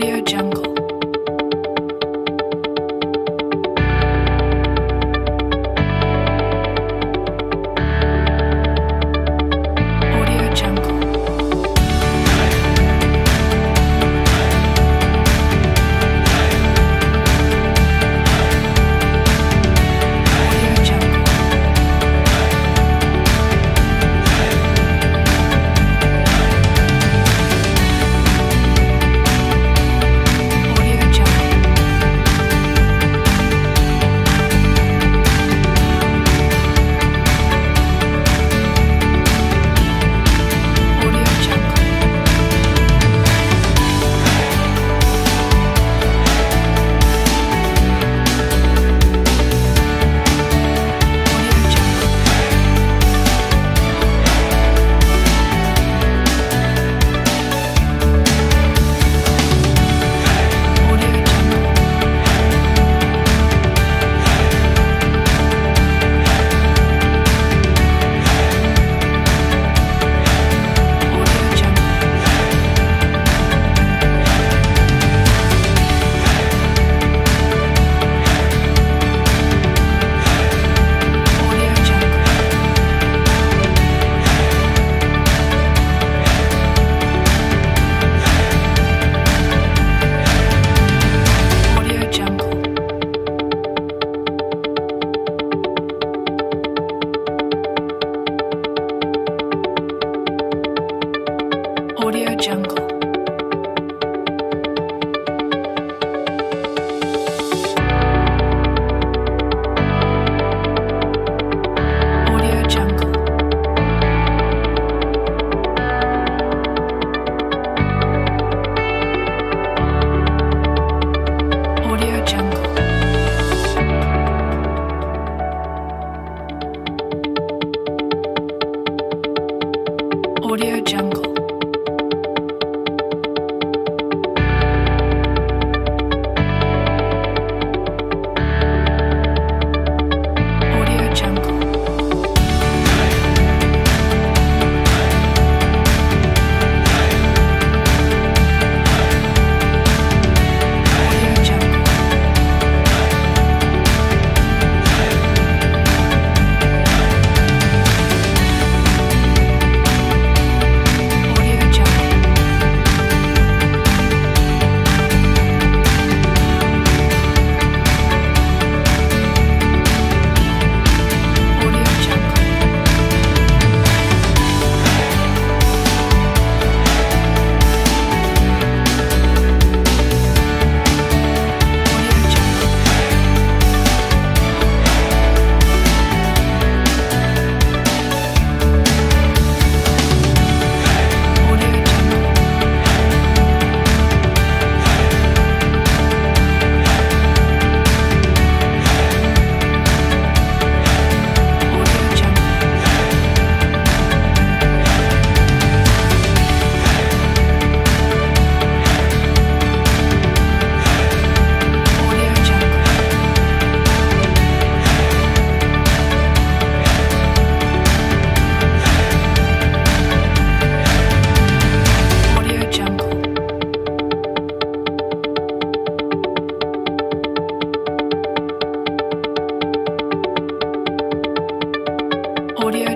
AudioJungle. AudioJungle.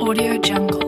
AudioJungle. AudioJungle.